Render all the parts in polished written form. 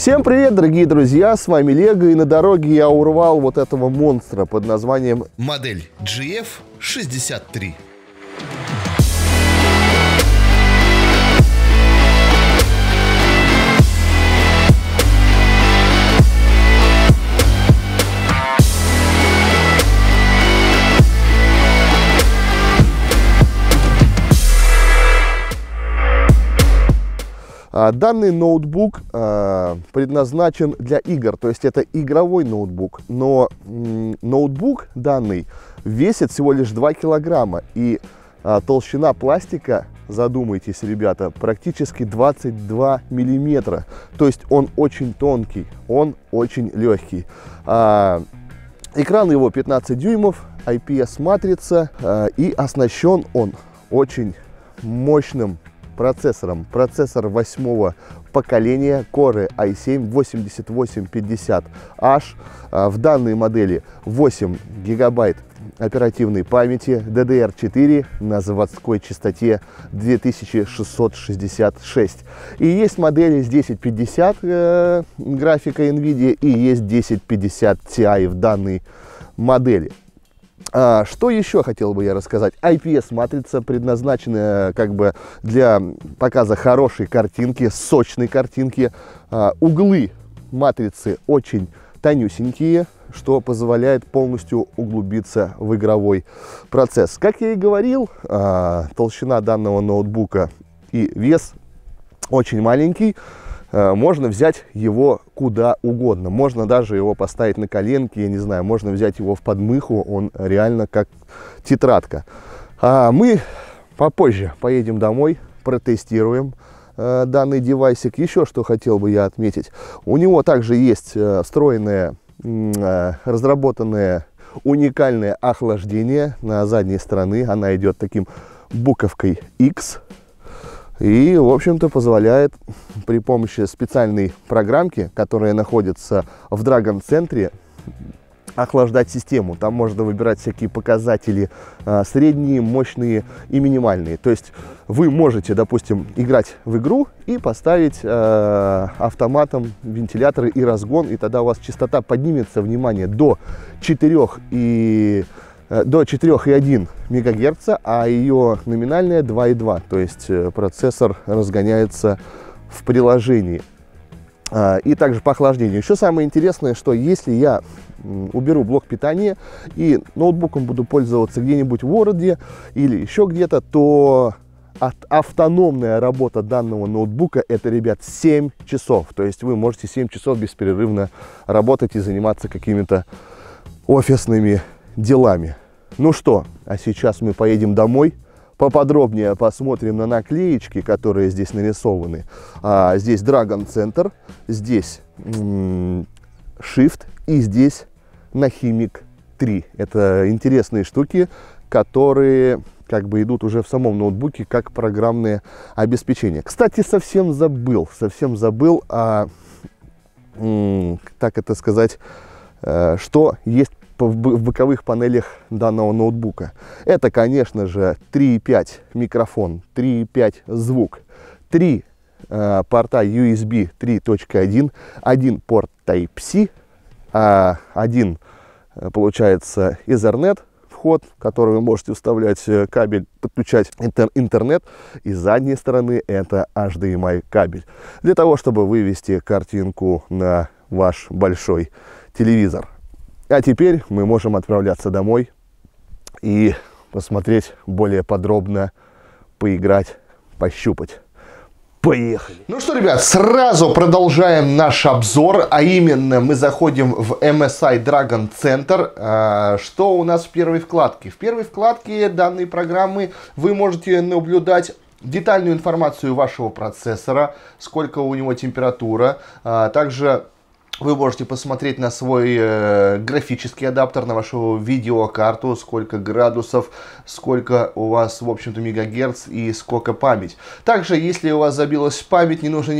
Всем привет, дорогие друзья, с вами Лего, и на дороге я урвал вот этого монстра под названием модель GF63. Данный ноутбук предназначен для игр, то есть это игровой ноутбук, но ноутбук данный весит всего лишь 2 килограмма, и толщина пластика, задумайтесь, ребята, практически 22 миллиметра, то есть он очень тонкий, он очень легкий. Экран его 15 дюймов, IPS матрица, и оснащен он очень мощным процессором. Процессор 8-го поколения Core i7-8850H. В данной модели 8 гигабайт оперативной памяти DDR4 на заводской частоте 2666. И есть модели с 1050 графика NVIDIA и есть 1050 Ti в данной модели. Что еще хотел бы я рассказать? IPS-матрица предназначена как бы для показа хорошей картинки, сочной картинки. Углы матрицы очень тонюсенькие, что позволяет полностью углубиться в игровой процесс. Как я и говорил, толщина данного ноутбука и вес очень маленький. Можно взять его куда угодно, можно даже его поставить на коленки, я не знаю, можно взять его в подмышку, он реально как тетрадка. Мы попозже поедем домой, протестируем данный девайсик. Еще что хотел бы я отметить, у него также есть встроенное, разработанное уникальное охлаждение на задней стороне, она идет таким буковкой X. И, в общем-то, позволяет при помощи специальной программки, которая находится в Dragon Center, охлаждать систему. Там можно выбирать всякие показатели средние, мощные и минимальные. То есть вы можете, допустим, играть в игру и поставить автоматом вентиляторы и разгон, и тогда у вас частота поднимется, внимание, до 4,1 МГц, а ее номинальная 2,2, то есть процессор разгоняется в приложении. И также по охлаждению. Еще самое интересное, что если я уберу блок питания и ноутбуком буду пользоваться где-нибудь в городе или еще где-то, то автономная работа данного ноутбука — это, ребят, 7 часов. То есть вы можете 7 часов беспрерывно работать и заниматься какими-то офисными делами. Ну что, а сейчас мы поедем домой, поподробнее посмотрим на наклеечки, которые здесь нарисованы. Здесь Dragon Center, здесь Shift и здесь Nahimic 3. Это интересные штуки, которые как бы идут уже в самом ноутбуке как программное обеспечение. Кстати, совсем забыл, так это сказать, что есть в боковых панелях данного ноутбука. Это, конечно же, 3.5 микрофон, 3.5 звук, 3 порта USB 3.1, 1 порт Type-C, 1 получается Ethernet вход, в который вы можете вставлять кабель, подключать интернет, и с задней стороны это HDMI кабель, для того чтобы вывести картинку на ваш большой телевизор. А теперь мы можем отправляться домой и посмотреть более подробно, поиграть, пощупать. Поехали! Ну что, ребят, сразу продолжаем наш обзор, а именно мы заходим в MSI Dragon Center. Что у нас в первой вкладке? В первой вкладке данной программы вы можете наблюдать детальную информацию вашего процессора, сколько у него температура, также Вы можете посмотреть на свой графический адаптер, на вашу видеокарту, сколько градусов, сколько у вас, в общем-то, мегагерц и сколько память. Также, если у вас забилась память, не нужно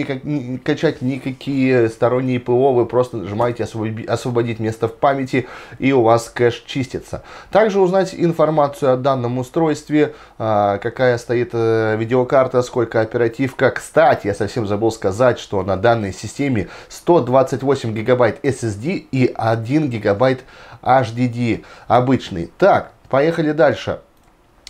качать никакие сторонние ПО, вы просто нажимаете «Освободить место в памяти», и у вас кэш чистится. Также узнать информацию о данном устройстве, какая стоит видеокарта, сколько оперативка. Кстати, я совсем забыл сказать, что на данной системе 128 гигабайт SSD и 1 гигабайт HDD обычный. Так, поехали дальше.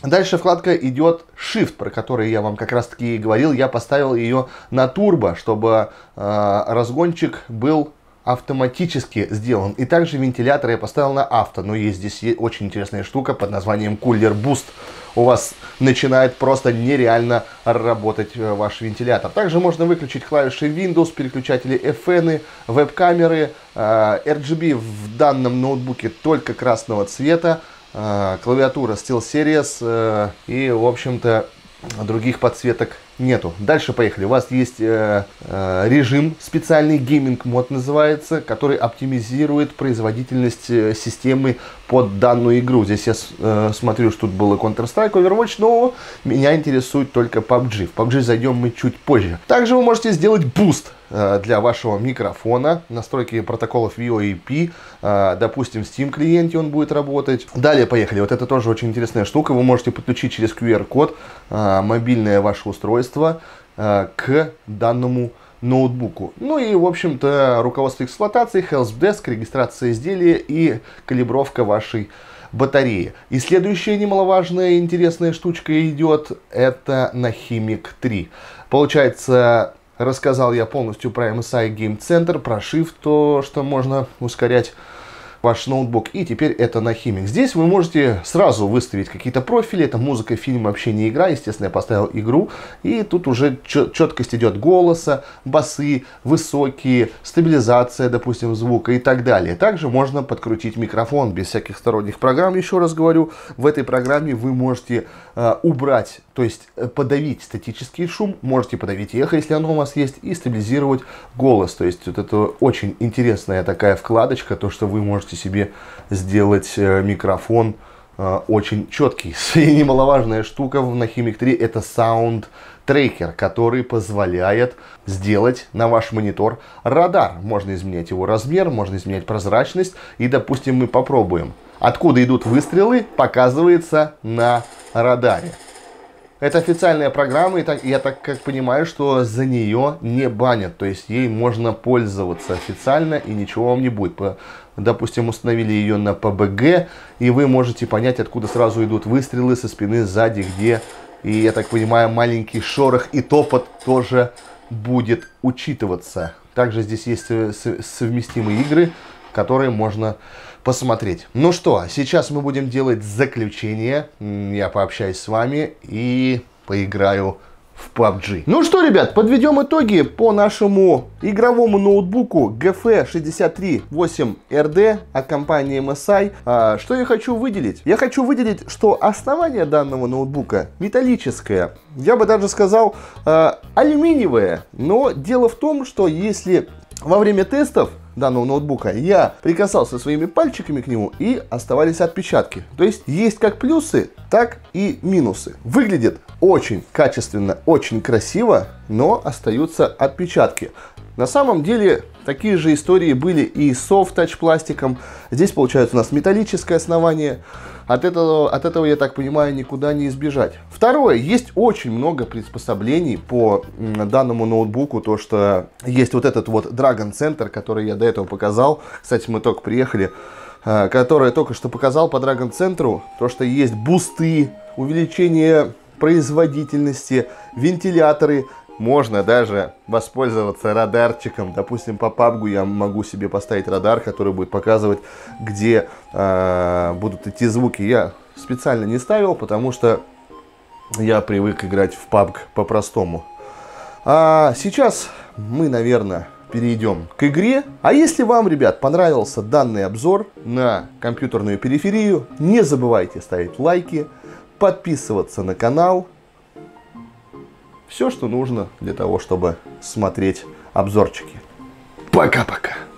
Дальше вкладка идет Shift, про который я вам как раз таки и говорил. Я поставил ее на турбо, чтобы разгончик был автоматически сделан. И также вентилятор я поставил на авто. Но есть здесь очень интересная штука под названием Cooler Boost. У вас начинает просто нереально работать ваш вентилятор. Также можно выключить клавиши Windows, переключатели FN, веб-камеры. RGB в данном ноутбуке только красного цвета. Клавиатура SteelSeries и, в общем-то, других подсветок нету. Дальше поехали. У вас есть режим специальный, гейминг-мод называется, который оптимизирует производительность системы под данную игру. Здесь я смотрю, что тут было Counter-Strike, Overwatch, но меня интересует только PUBG. В PUBG зайдем мы чуть позже. Также вы можете сделать буст для вашего микрофона, настройки протоколов VOIP, допустим, в Steam клиенте он будет работать. Далее поехали. Вот это тоже очень интересная штука. Вы можете подключить через QR-код мобильное ваше устройство к данному ноутбуку. Ну и, в общем-то, руководство эксплуатации, helpdesk, регистрация изделия и калибровка вашей батареи. И следующая немаловажная интересная штучка идет, это Nahimic 3. Получается, рассказал я полностью про MSI Game Center, про Shift, то, что можно ускорять ваш ноутбук. И теперь это Nahimic. Здесь вы можете сразу выставить какие-то профили. Это музыка, фильм, вообще не игра. Естественно, я поставил игру. И тут уже четкость идет голоса, басы, высокие, стабилизация, допустим, звука и так далее. Также можно подкрутить микрофон без всяких сторонних программ. Еще раз говорю, в этой программе вы можете убрать, то есть подавить статический шум, можете подавить эхо, если оно у вас есть, и стабилизировать голос. То есть вот это очень интересная такая вкладочка, то, что вы можете себе сделать микрофон очень четкий. И немаловажная штука в Nahimic 3 это саунд-трекер, который позволяет сделать на ваш монитор радар. Можно изменять его размер, можно изменять прозрачность. И, допустим, мы попробуем. Откуда идут выстрелы, показывается на радаре. Это официальная программа, и я так как понимаю, что за нее не банят. То есть ей можно пользоваться официально, и ничего вам не будет. Допустим, установили ее на PUBG, и вы можете понять, откуда сразу идут выстрелы со спины, сзади, где. И, я так понимаю, маленький шорох и топот тоже будет учитываться. Также здесь есть совместимые игры, которые можно посмотреть. Ну что, сейчас мы будем делать заключение. Я пообщаюсь с вами и поиграю в PUBG. Ну что, ребят, подведем итоги по нашему игровому ноутбуку GF63-8RD от компании MSI. Что я хочу выделить? Я хочу выделить, что основание данного ноутбука металлическое. Я бы даже сказал алюминиевое. Но дело в том, что если во время тестов данного ноутбука я прикасался своими пальчиками к нему, и оставались отпечатки. То есть есть как плюсы, так и минусы. Выглядит очень качественно, очень красиво, но остаются отпечатки. На самом деле такие же истории были и с soft-touch пластиком. Здесь получается у нас металлическое основание. От этого, я так понимаю, никуда не избежать. Второе, есть очень много приспособлений по данному ноутбуку. То, что есть вот этот вот Dragon Center, который я до этого показал. Кстати, мы только приехали, который я только что показал по Dragon Center. То, что есть бусты, увеличение производительности, вентиляторы. Можно даже воспользоваться радарчиком. Допустим, по PUBG я могу себе поставить радар, который будет показывать, где будут идти звуки. Я специально не ставил, потому что я привык играть в PUBG по-простому. А сейчас мы, наверное, перейдем к игре. А если вам, ребят, понравился данный обзор на компьютерную периферию, не забывайте ставить лайки, подписываться на канал. Все, что нужно для того, чтобы смотреть обзорчики. Пока-пока!